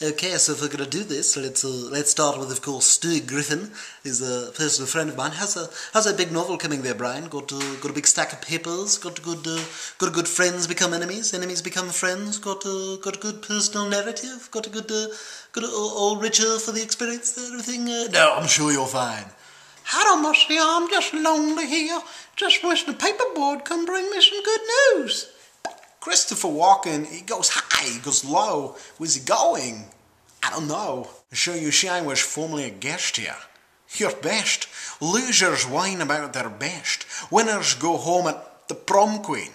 Okay, so if we're going to do this, let's start with, of course, Stu Griffin. He's a personal friend of mine. How's a big novel coming there, Brian? Got a big stack of papers. Got a good friends become enemies. Enemies become friends. Got a good personal narrative. Got a good old Richard for the experience there. Everything. No, I'm sure you're fine. I don't much see. I'm just lonely here. Just wish the paperboard come bring me some good news. Christopher Walken, he goes high, he goes low. Where's he going? I don't know. So you see, I was formerly a guest here. Your best. Losers whine about their best. Winners go home at the prom queen.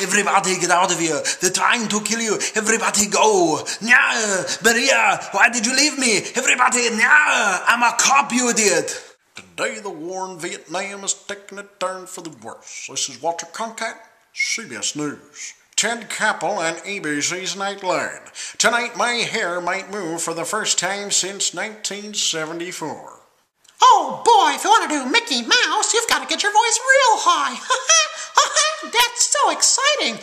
Everybody get out of here. They're trying to kill you. Everybody go. Nya, Maria, why did you leave me? Everybody, nya, I'm a cop, you idiot. Today the war in Vietnam is taking a turn for the worse. This is Walter Cronkite, CBS News. Ted Koppel and ABC's Nightline. Tonight my hair might move for the first time since 1974. Oh boy, if you want to do Mickey Mouse, you've got to get your voice real high. Ha ha, ha ha, that's so exciting.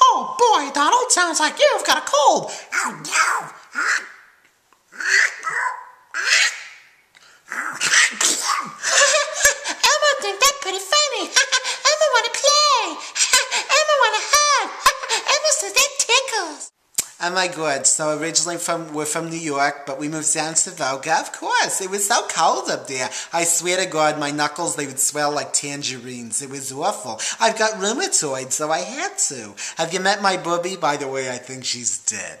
Oh boy, Donald, sounds like you've got a cold. Oh no. Elmo think that's pretty funny. Elmo wanna play. Elmo wanna hug. Elmo says that tickles. Oh my god, so originally we're from New York, but we moved down to Volga, of course. It was so cold up there. I swear to god, my knuckles, they would swell like tangerines. It was awful. I've got rheumatoid, so I had to. Have you met my booby? By the way, I think she's dead.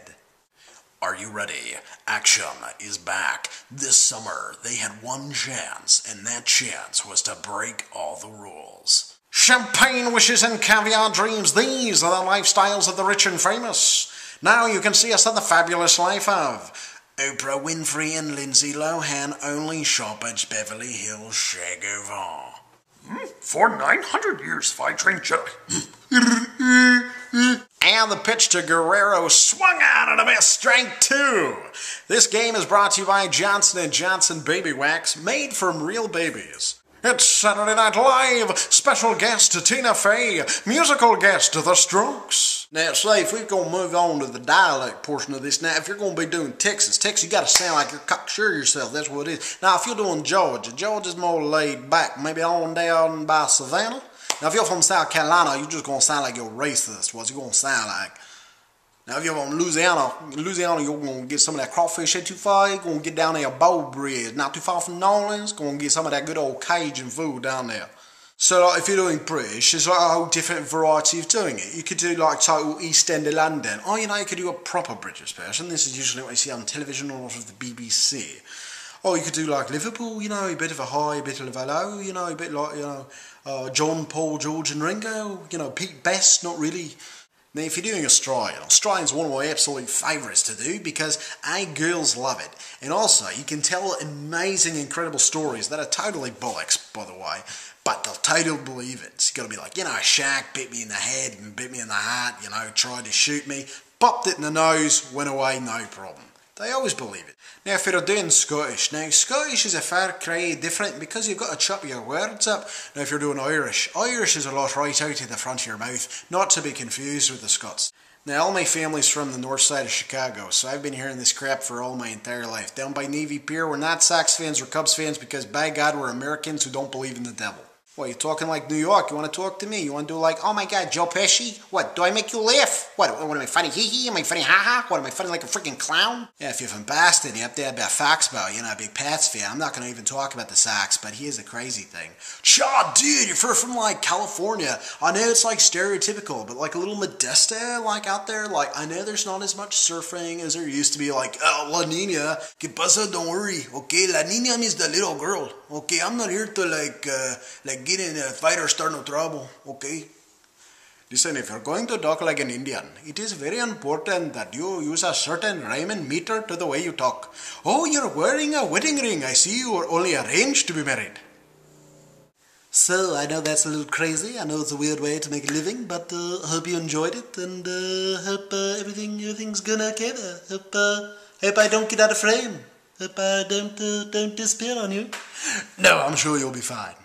Are you ready? Action is back. This summer, they had one chance, and that chance was to break all the rules. Champagne wishes and caviar dreams. These are the lifestyles of the rich and famous. Now you can see us at the fabulous life of Oprah Winfrey and Lindsay Lohan only shop at Beverly Hills Shagovar. For 900 years, if I drink jelly. And the pitch to Guerrero swung out and a miss, strike two. This game is brought to you by Johnson & Johnson Baby Wax, made from real babies. It's Saturday Night Live. Special guest Tina Fey. Musical guest The Strokes. Now, say, if we're going to move on to the dialect portion of this, now, if you're going to be doing Texas, you got to sound like you're cocksure yourself. That's what it is. Now, if you're doing Georgia's more laid back, maybe on down by Savannah. Now, if you're from South Carolina, you're just going to sound like you're racist. What you're going to sound like. Now, if you're from Louisiana, you're going to get some of that crawfish ain't too far. You're going to get down there, Bow Bridge, not too far from New Orleans. Going to get some of that good old Cajun food down there. So, like, if you're doing British, there's like a whole different variety of doing it. You could do, like, total East End of London. Or, you know, you could do a proper British version. This is usually what you see on television or off of the BBC. Or you could do, like, Liverpool, you know, a bit of a high, a bit of a low, you know, a bit like, you know, John, Paul, George and Ringo, you know, Pete Best, not really. Now if you're doing Australian's one of my absolute favourites to do because A, girls love it, and also you can tell amazing, incredible stories that are totally bollocks, by the way, but they'll totally believe it. It's got to be like, you know, a shark bit me in the head and bit me in the heart, you know, tried to shoot me, popped it in the nose, went away, no problem. They always believe it. Now if you're doing Scottish, now Scottish is a fair cry different because you've got to chop your words up. Now if you're doing Irish is a lot right out of the front of your mouth, not to be confused with the Scots. Now all my family's from the north side of Chicago, so I've been hearing this crap for all my entire life. Down by Navy Pier, we're not Sox fans, we're Cubs fans because by God we're Americans who don't believe in the devil. What, you're talking like New York, you want to talk to me? You want to do like, oh my god, Joe Pesci? What, do I make you laugh? What am I funny hee-hee? Am I funny ha-ha? What, am I funny like a freaking clown? Yeah, if you're from Boston, you're up there about Foxborough, you know, a big Pats fan. I'm not going to even talk about the Sox, but here's the crazy thing. Cha, dude, if you're from like California, I know it's like stereotypical, but like a little Modesto, like out there, like I know there's not as much surfing as there used to be, like, oh, La Nina, que pasa, don't worry, okay, La Nina means the little girl, okay, I'm not here to like get in a fight or start no trouble, okay? Listen, if you're going to talk like an Indian, it is very important that you use a certain rhyme and meter to the way you talk. Oh, you're wearing a wedding ring. I see you are only arranged to be married. So, I know that's a little crazy. I know it's a weird way to make a living, but hope you enjoyed it, and hope everything's gonna okay there. Hope I don't get out of frame. Hope I don't disappear on you. No, I'm sure you'll be fine.